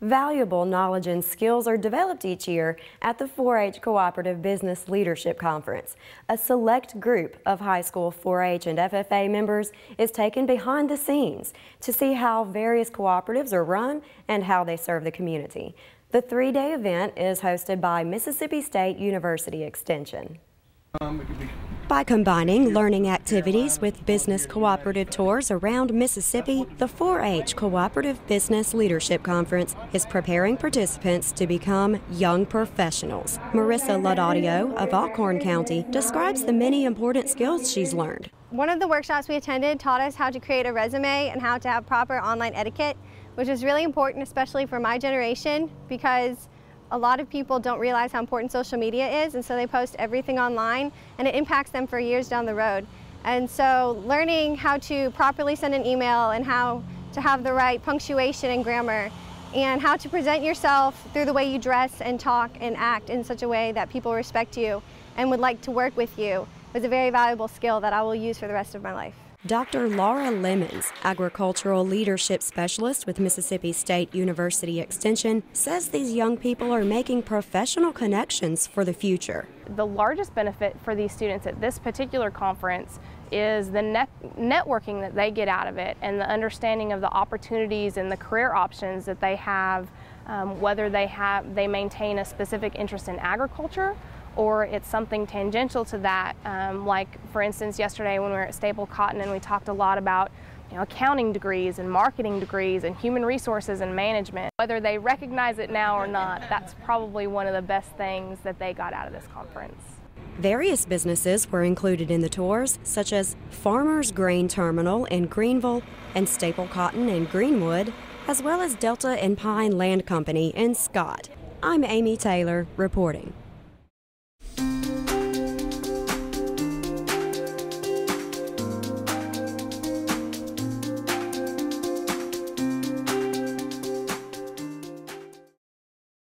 Valuable knowledge and skills are developed each year at the 4-H Cooperative Business Leadership Conference. A select group of high school 4-H and FFA members is taken behind the scenes to see how various cooperatives are run and how they serve the community. The three-day event is hosted by Mississippi State University Extension. By combining learning activities with business cooperative tours around Mississippi, the 4-H Cooperative Business Leadership Conference is preparing participants to become young professionals. Marissa Loddadio of Alcorn County describes the many important skills she's learned. One of the workshops we attended taught us how to create a resume and how to have proper online etiquette, which is really important, especially for my generation, because a lot of people don't realize how important social media is, and so they post everything online and it impacts them for years down the road. And so learning how to properly send an email and how to have the right punctuation and grammar and how to present yourself through the way you dress and talk and act in such a way that people respect you and would like to work with you was a very valuable skill that I will use for the rest of my life. Dr. Laura Lemons, agricultural leadership specialist with Mississippi State University Extension, says these young people are making professional connections for the future. The largest benefit for these students at this particular conference is the networking that they get out of it and the understanding of the opportunities and the career options that they have, whether they maintain a specific interest in agriculture or it's something tangential to that, like for instance yesterday when we were at Staple Cotton and we talked a lot about accounting degrees and marketing degrees and human resources and management. Whether they recognize it now or not, that's probably one of the best things that they got out of this conference. Various businesses were included in the tours, such as Farmers Grain Terminal in Greenville and Staple Cotton in Greenwood, as well as Delta and Pine Land Company in Scott. I'm Amy Taylor reporting.